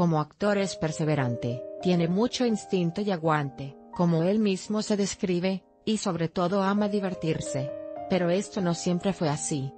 Como actor es perseverante, tiene mucho instinto y aguante, como él mismo se describe, y sobre todo ama divertirse. Pero esto no siempre fue así.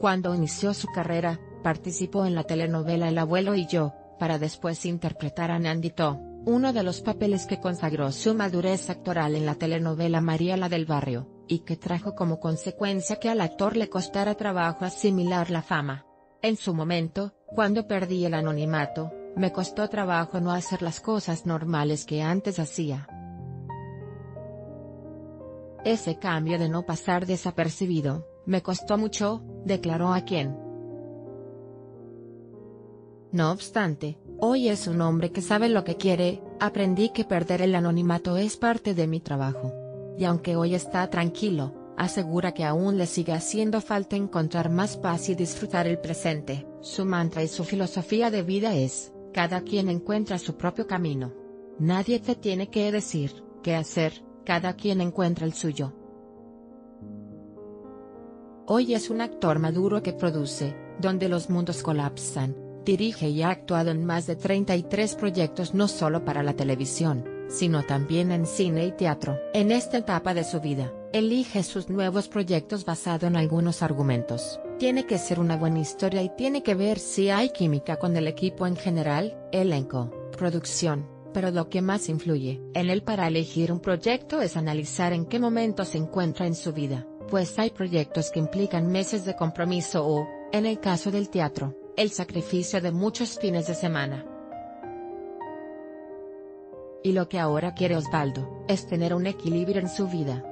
Cuando inició su carrera, participó en la telenovela El abuelo y yo, para después interpretar a Nandito, uno de los papeles que consagró su madurez actoral en la telenovela María la del Barrio, y que trajo como consecuencia que al actor le costara trabajo asimilar la fama. En su momento, cuando perdí el anonimato, me costó trabajo no hacer las cosas normales que antes hacía. Ese cambio de no pasar desapercibido, me costó mucho, declaró Aquien. No obstante, hoy es un hombre que sabe lo que quiere, aprendí que perder el anonimato es parte de mi trabajo. Y aunque hoy está tranquilo, asegura que aún le sigue haciendo falta encontrar más paz y disfrutar el presente. Su mantra y su filosofía de vida es, cada quien encuentra su propio camino. Nadie te tiene que decir qué hacer, cada quien encuentra el suyo. Hoy es un actor maduro que produce, Donde los mundos colapsan. Dirige y ha actuado en más de 33 proyectos no solo para la televisión, sino también en cine y teatro. En esta etapa de su vida, elige sus nuevos proyectos basado en algunos argumentos. Tiene que ser una buena historia y tiene que ver si hay química con el equipo en general, elenco, producción, pero lo que más influye en él para elegir un proyecto es analizar en qué momento se encuentra en su vida, pues hay proyectos que implican meses de compromiso o, en el caso del teatro, el sacrificio de muchos fines de semana. Y lo que ahora quiere Osvaldo, es tener un equilibrio en su vida.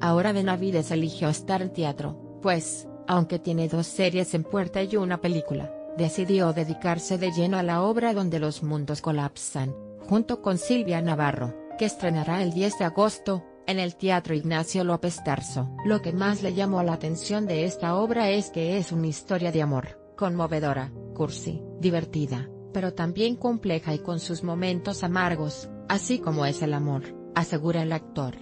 Ahora Benavides eligió estar en teatro, pues, aunque tiene 2 series en puerta y una película, decidió dedicarse de lleno a la obra Donde los mundos colapsan, junto con Silvia Navarro, que estrenará el 10 de agosto, en el Teatro Ignacio López Tarso. Lo que más le llamó la atención de esta obra es que es una historia de amor, conmovedora, cursi, divertida, pero también compleja y con sus momentos amargos, así como es el amor, asegura el actor.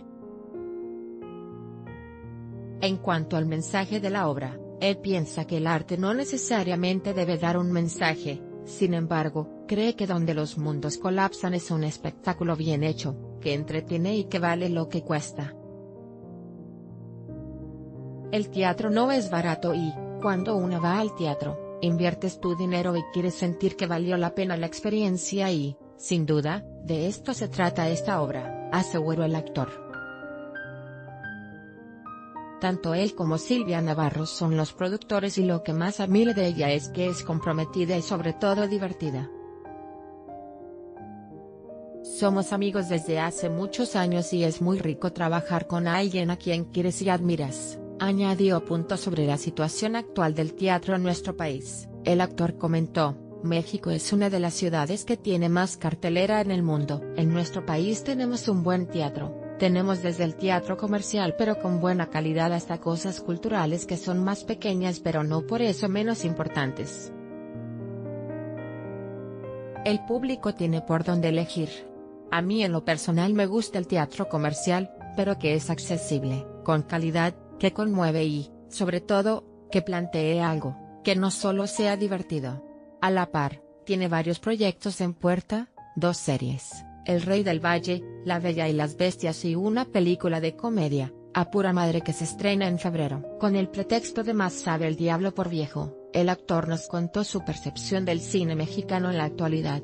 En cuanto al mensaje de la obra, él piensa que el arte no necesariamente debe dar un mensaje, sin embargo, cree que Donde los mundos colapsan es un espectáculo bien hecho, que entretiene y que vale lo que cuesta. El teatro no es barato y, cuando uno va al teatro, inviertes tu dinero y quieres sentir que valió la pena la experiencia y, sin duda, de esto se trata esta obra, aseguró el actor. Tanto él como Silvia Navarro son los productores y lo que más admiro de ella es que es comprometida y sobre todo divertida. Somos amigos desde hace muchos años y es muy rico trabajar con alguien a quien quieres y admiras, añadió. Sobre la situación actual del teatro en nuestro país, el actor comentó, México es una de las ciudades que tiene más cartelera en el mundo. En nuestro país tenemos un buen teatro, tenemos desde el teatro comercial pero con buena calidad hasta cosas culturales que son más pequeñas pero no por eso menos importantes. El público tiene por dónde elegir. A mí en lo personal me gusta el teatro comercial, pero que es accesible, con calidad, que conmueve y, sobre todo, que plantee algo, que no solo sea divertido. A la par, tiene varios proyectos en puerta, 2 series, El Rey del Valle, La Bella y las Bestias y una película de comedia, A Pura Madre, que se estrena en febrero. Con el pretexto de Más sabe el diablo por viejo, el actor nos contó su percepción del cine mexicano en la actualidad.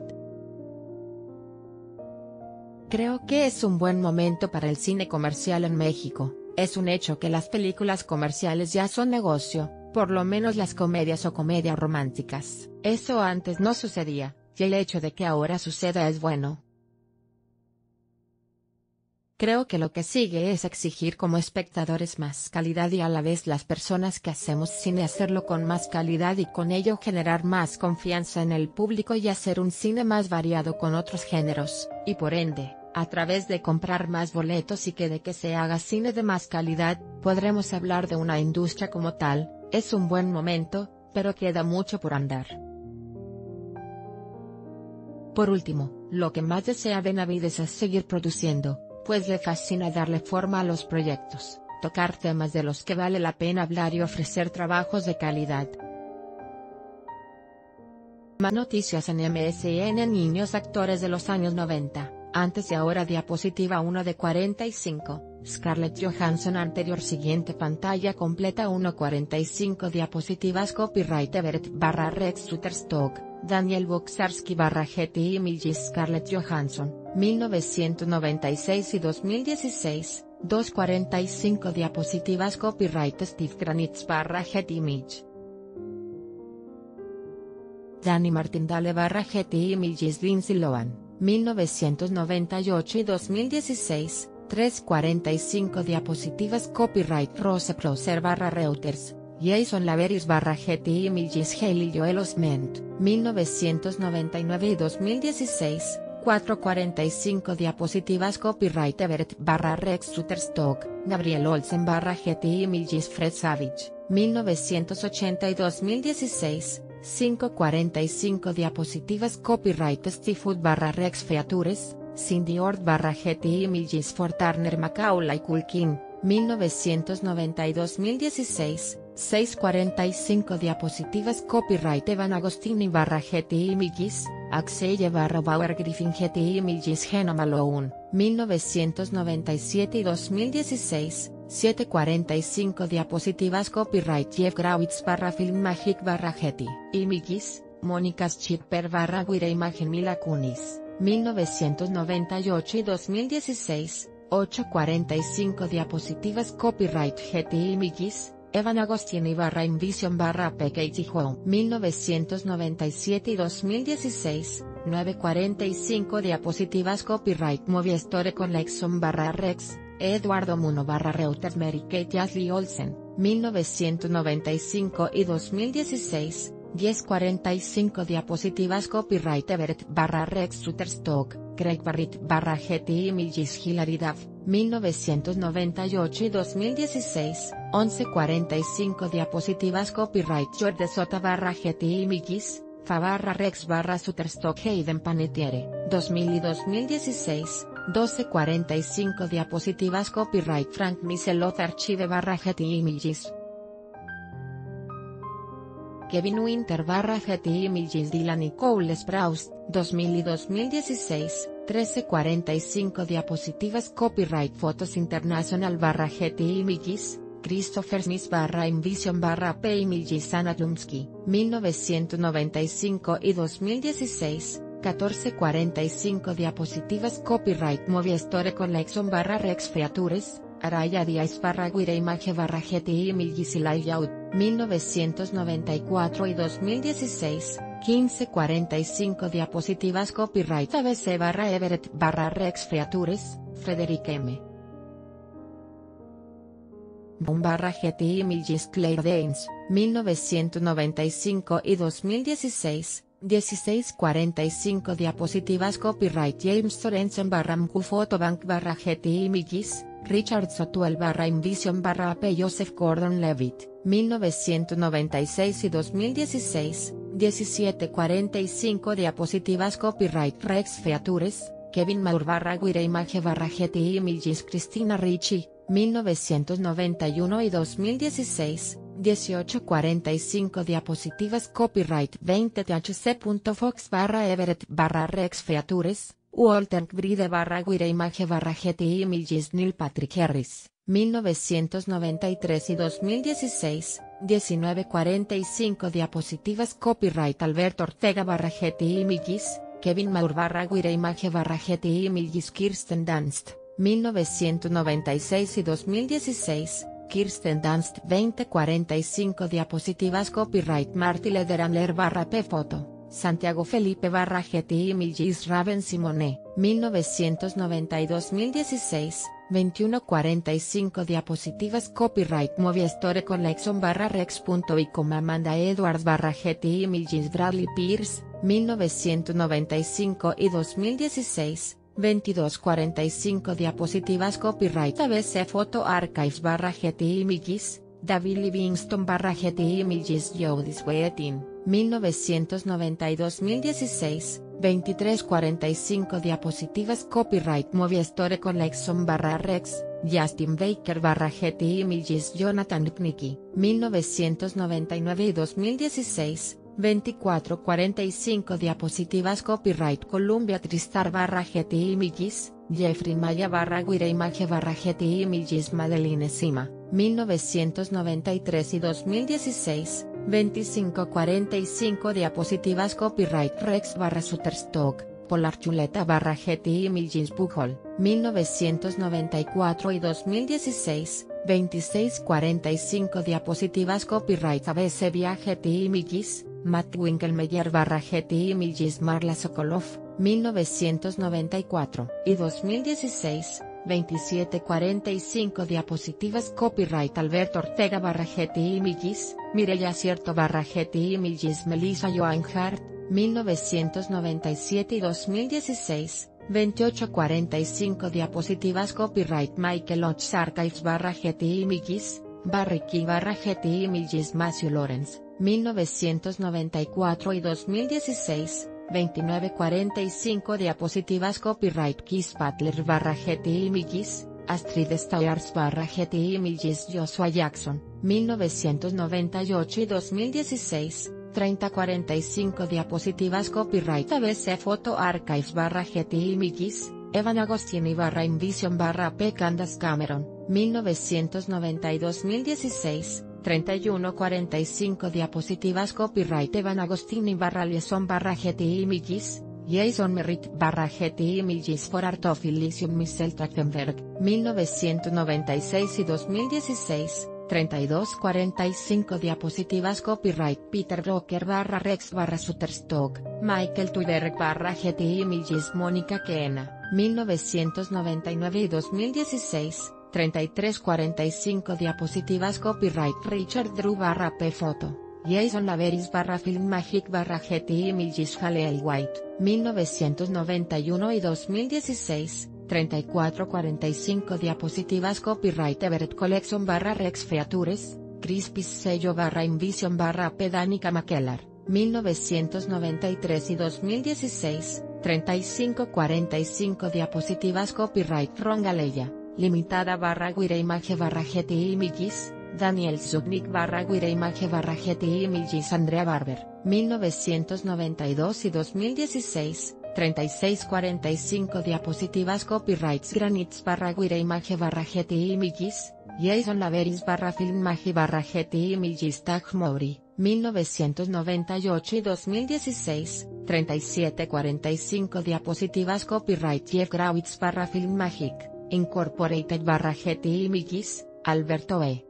Creo que es un buen momento para el cine comercial en México. Es un hecho que las películas comerciales ya son negocio, por lo menos las comedias o comedias románticas. Eso antes no sucedía, y el hecho de que ahora suceda es bueno. Creo que lo que sigue es exigir como espectadores más calidad y a la vez las personas que hacemos cine hacerlo con más calidad y con ello generar más confianza en el público y hacer un cine más variado con otros géneros, y por ende, a través de comprar más boletos y que de que se haga cine de más calidad, podremos hablar de una industria como tal. Es un buen momento, pero queda mucho por andar. Por último, lo que más desea Benavides es seguir produciendo, pues le fascina darle forma a los proyectos, tocar temas de los que vale la pena hablar y ofrecer trabajos de calidad. Más noticias en MSN. Niños actores de los años 90, antes y ahora. Diapositiva 1 de 45, Scarlett Johansson. Anterior. Siguiente pantalla completa 1:45. Diapositivas. Copyright Everett/Rex Shutterstock, Daniel Boksarski/Getty Images. Scarlett Johansson, 1996 y 2016, 2:45. Diapositivas. Copyright Steve Granitz/Getty Image. Danny Martindale / Getty Images. Lindsay Lohan, 1998 y 2016, 3:45. Diapositivas. Copyright Rose Prosser / Reuters, Jason Laveris / Getty Images. Haley Joel Osment, 1999 y 2016, 4:45. Diapositivas. Copyright Everett / Rex Shutterstock, Gabriel Olsen / Getty Images. Fred Savage, 1980 y 2016, 5:45. Diapositivas. Copyright Stifood / Rex Features, Cindy Ord / Getty Images. For Turner Macaulay Culkin, 1992-2016, 6:45. Diapositivas. Copyright Evan Agostini / Getty Images, Axelle / Bauer Griffin. Getty Images. Gena Malone, 1997 y 2016, 7:45. Diapositivas. Copyright Jeff Grawitz / Film Magic / Getty Images, Mónica Schipper / Guira Imagen. Mila Kunis, 1998 y 2016, 8:45. Diapositivas. Copyright Getty Images, Evan Agostini / Invision / Package Home, 1997 y 2016, 9:45. Diapositivas. Copyright Movie Store Collection / Rex, Eduardo Muno / Reuters. Mary Kate Ashley Olsen, 1995 y 2016, 10:45. Diapositivas. Copyright Everett / Rex Shutterstock, Craig Barrett / Getty Images. Hilary Duff, 1998 y 2016, 11:45. Diapositivas. Copyright George Sota / Getty Images, Fa / Rex / Shutterstock. Hayden Panettiere, 2000 y 2016, 12:45. Diapositivas. Copyright Frank Miselot Archive / Getty Images. Kevin Winter / Getty Images. Dylan y Cole Sprouse, 2000 y 2016, 13:45. Diapositivas. Copyright Photos International / Getty Images, Christopher Smith / Invision / P Images. Anna Lumsky, 1995 y 2016, 14:45. Diapositivas. Copyright Movie Store Collection / Rex Features, Araya Díaz / Guira Image / Getty Images. Y Layout, 1994 y 2016, 15:45. Diapositivas. Copyright ABC / Everett / Rex Features, Frederick M. Baum / Getty Images. Claire Danes, 1995 y 2016, 16:45. Diapositivas. Copyright James Sorensen / Mqphotobank / Getty Images, Richard Sotuel / Invision / P. Joseph Gordon-Levitt, 1996 y 2016, 17:45. Diapositivas. Copyright Rex Features, Kevin Maur / Guira Image / Getty Images. Cristina Ricci, 1991 y 2016, 18:45. Diapositivas. Copyright 20thc.fox / Everett / Rex Features, Walter Bride / Guira Image / Getty Images. Neil Patrick Harris, 1993 y 2016, 19:45. Diapositivas. Copyright Alberto Ortega / Getty Images, Kevin Maur / Guira Image / Getty Images. Kirsten Dunst, 1996 y 2016, Kirsten Dunst. 20:45. Diapositivas. Copyright Marty Lederamler / P Foto, Santiago Felipe / Getty Images. Raven Simone, 1992-2016, 21:45. Diapositivas. Copyright Movie Store Collection / Rex.com. Amanda Edwards / Getty Images. Bradley Pierce, 1995 y 2016, 22:45. Diapositivas. Copyright ABC Photo Archives / Getty Images, David Livingston / Getty Images. Jodis Weetin, 1992-2016, 23:45. Diapositivas. Copyright Movie Store Collection / Rex, Justin Baker / Getty Images. Jonathan Knickie, 1999 y 2016, 2445 diapositivas copyright Columbia Tristar / GTI Images, Jeffrey Maya / Guiraimage / GTI Images Madeline Sima, 1993 y 2016, 2545 diapositivas copyright Rex / Shutterstock, Polar Chuleta / GTI Images Pujol, 1994 y 2016, 2645 diapositivas copyright ABC Viaje T. Images, Matt Winkelmeyer / GTI Images Marla Sokolov, 1994 y 2016, 2745 diapositivas copyright Alberto Ortega / GTI Images, Mireya Cierto / GTI Images Melissa Joan Hart, 1997 y 2016, 2845 diapositivas copyright Michael Hodges Archives / GTI Images, Barry Key / GTI Images Matthew Lawrence, 1994 y 2016, 2945 diapositivas copyright Keith Butler / GTI Images, Astrid Stars / GTI Images Joshua Jackson, 1998 y 2016, 3045 diapositivas copyright ABC Photo Archives / GTI Images, Evan Agostini / Invision / P. Candace Cameron, 1992-2016, 3145 diapositivas copyright Evan Agostini / Liaison / GTI Images, Jason Merritt / GTI Images for Art of Elysium Michel Trachtenberg, 1996 y 2016, 3245 diapositivas copyright Peter Broker / Rex / Shutterstock, Michael Tuiberg / GTI Images Mónica Keena, 1999 y 2016, 3345 diapositivas copyright Richard Drew / P. Photo, Jason Laveris / Filmmagic / GTI Images Haley White, 1991 y 2016, 3445 diapositivas copyright Everett Collection / Rex Features, Crispis Sello / Invision / P. Danica McKellar, 1993 y 2016, 3545 diapositivas copyright Ron Galeya, Limitada / Guiraimage / GTI Images, Daniel Zubnik / Guiraimage / GTI Images Andrea Barber, 1992 y 2016, 3645 diapositivas copyrights Granites / Guiraimage / GTI Images, Jason Laveris / Filmmagic / GTI Images Tag Mowry, 1998 y 2016, 3745 diapositivas copyright Jeff Grawitz / Filmmagic, Incorporated / GTI Images, Alberto E.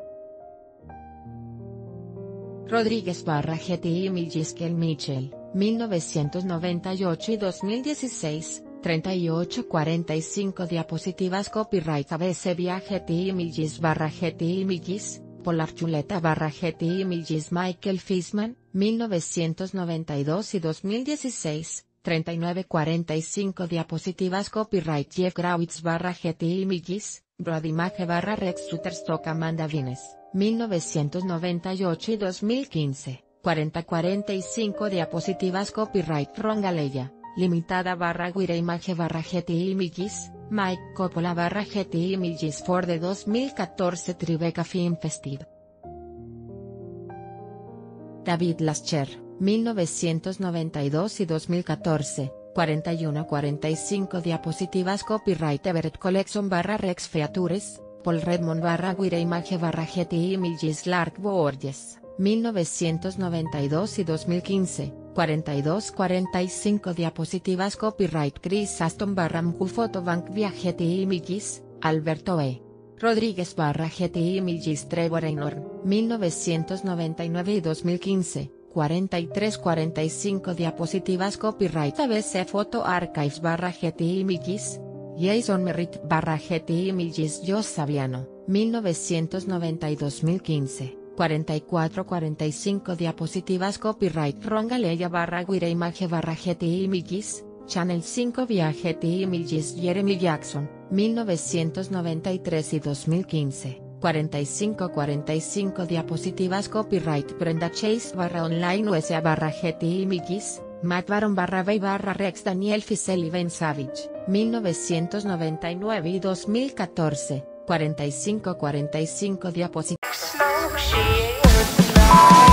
Rodríguez / GTI Images Kel Mitchell, 1998 y 2016, 3845 diapositivas copyright ABC Viaje GTI Images / GTI Images, Polar Chuleta / GTI Images Michael Fisman, 1992 y 2016, 3945 diapositivas copyright Jeff Grawitz / GTI Images, Broadimage / Rex Shutterstock Amanda Vines, 1998 y 2015. 4045 diapositivas copyright Ron Galeya, Limitada / Guiraimage / GTI Images, Mike Coppola / GTI Images for the 2014 Tribeca Film Festival. David Lascher, 1992 y 2014, 4145 diapositivas copyright Everett Collection / Rex Features, Paul Redmond / Guiraimage / GTI Images Lark Borges, 1992 y 2015, 4245 diapositivas copyright Chris Aston / Mqphotobank via GTI Images, Alberto E. Rodríguez / GTI Images Trevor Enorm, 1999 y 2015, 4345 diapositivas copyright ABC Photo Archives / GTI Images, Jason Merritt / GTI Images Jos Saviano, 1992-2015. 4445 diapositivas copyright Ron Galeya / Guiraimage / GTI Images, Channel 5 via GTI Images Jeremy Jackson, 1993 y 2015, 4545 diapositivas copyright Brenda Chase / Online USA / GTI Images, Matt Baron / Bay / Rex Daniel Fisel y Ben Savage, 1999 y 2014, 4545 diapositivas. She is